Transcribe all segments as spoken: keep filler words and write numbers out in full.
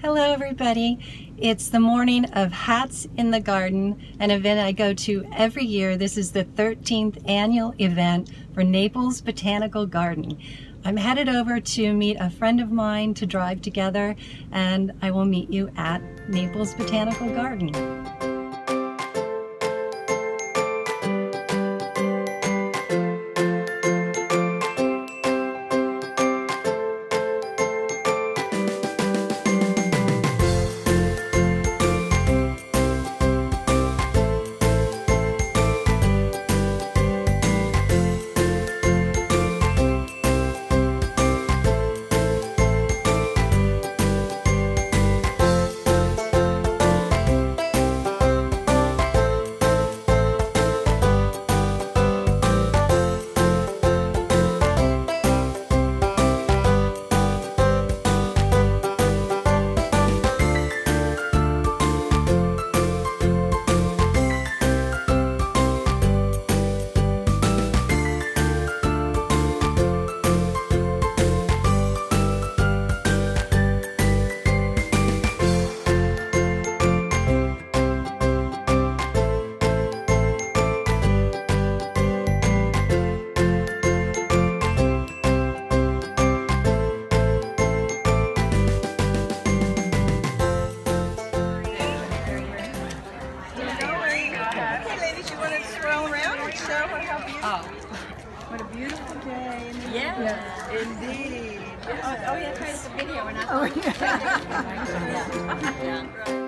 Hello everybody, it's the morning of Hats in the Garden, an event I go to every year. This is the thirteenth annual event for Naples Botanical Garden. I'm headed over to meet a friend of mine to drive together, and I will meet you at Naples Botanical Garden. What a beautiful day. Yeah, yeah. Indeed. Yeah. Oh, oh yeah, try this video. We're not. Oh yeah. Yeah.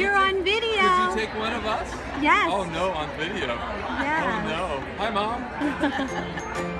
You're you take, on video. Did you take one of us? Yes. Oh no, on video. Yeah. Oh no. Hi, Mom.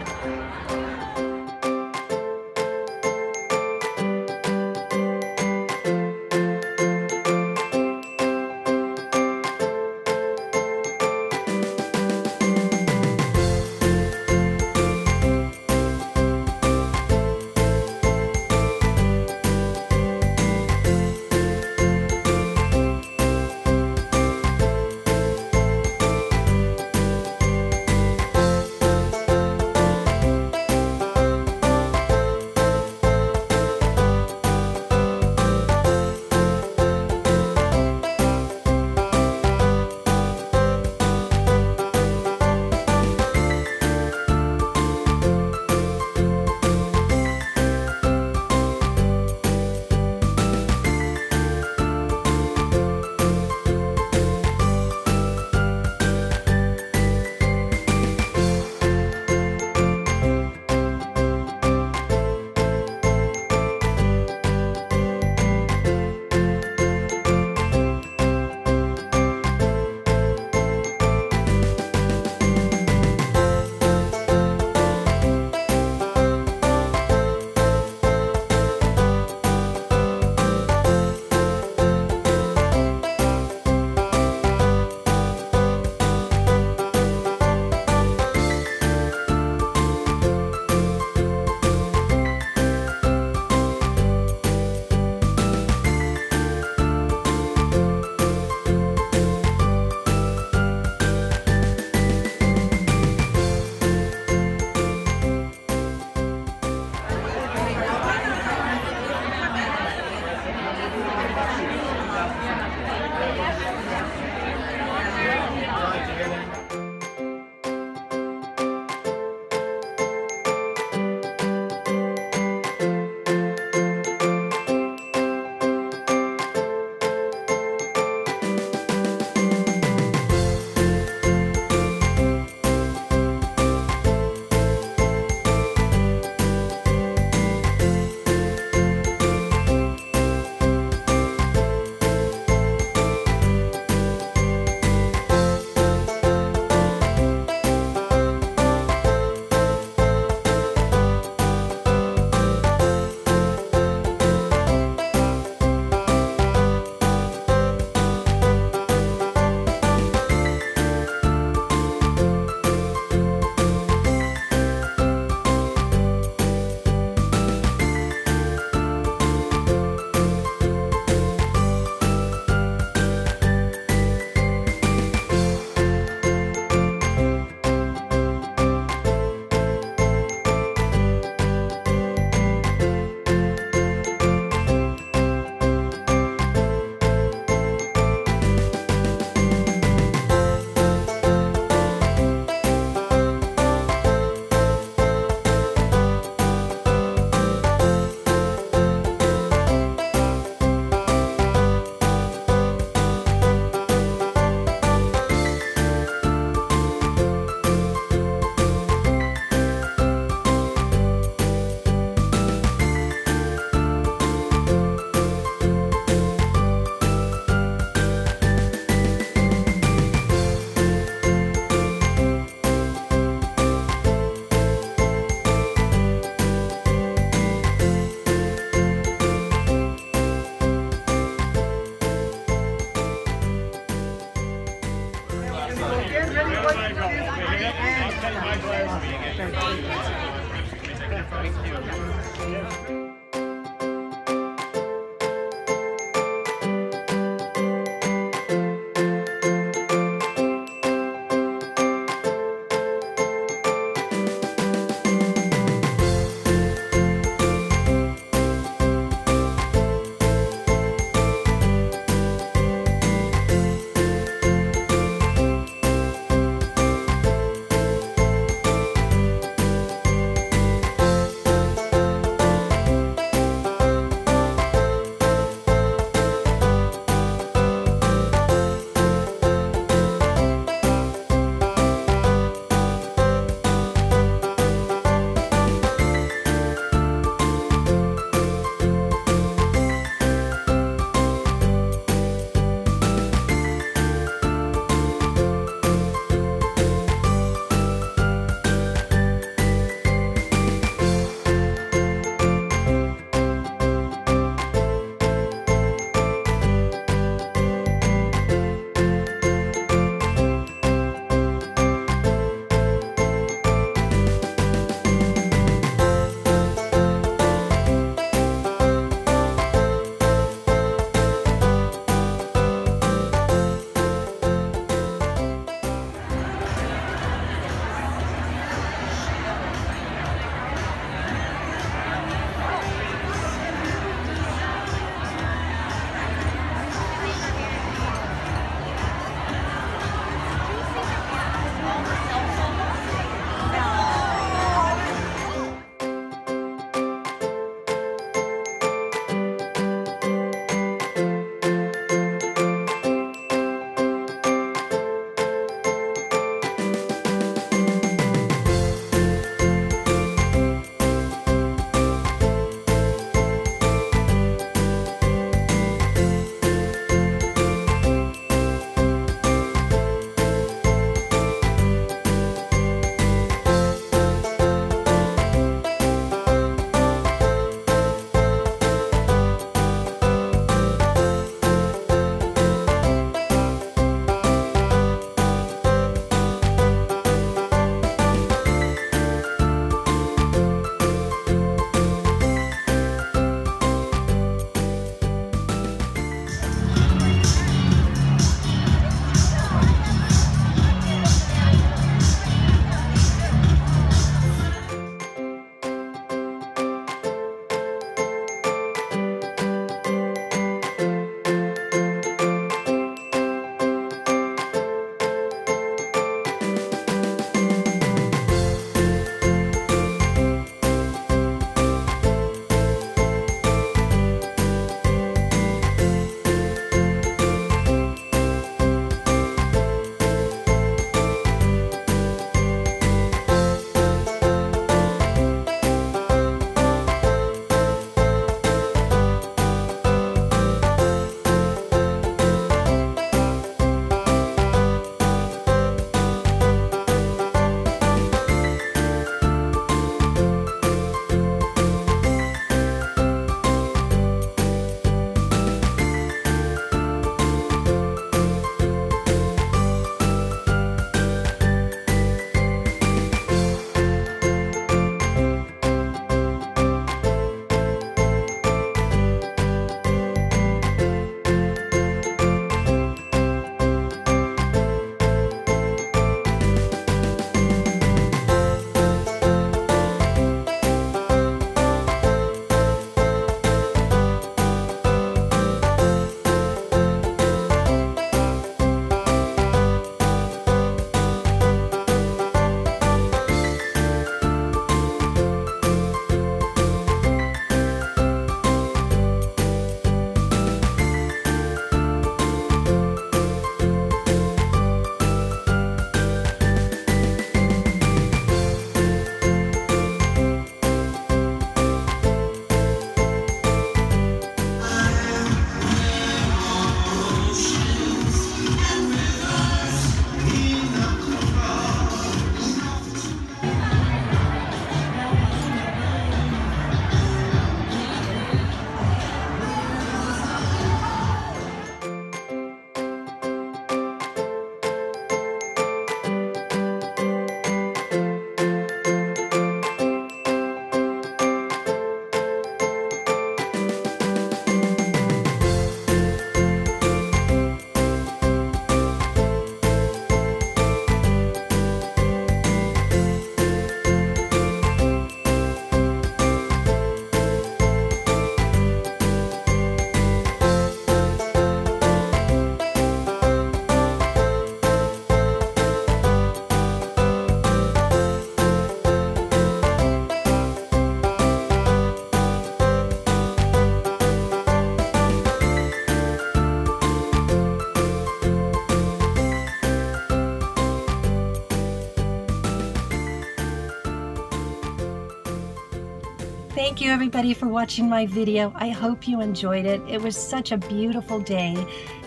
Thank you everybody for watching my video. I hope you enjoyed it. It was such a beautiful day.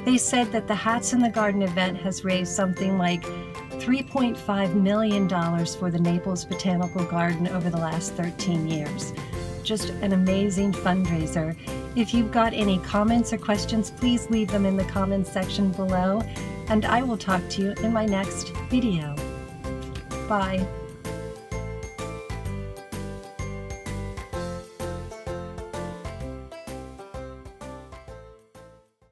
They said that the Hats in the Garden event has raised something like three point five million dollars for the Naples Botanical Garden over the last thirteen years. Just an amazing fundraiser. If you've got any comments or questions, please leave them in the comments section below, and I will talk to you in my next video. Bye.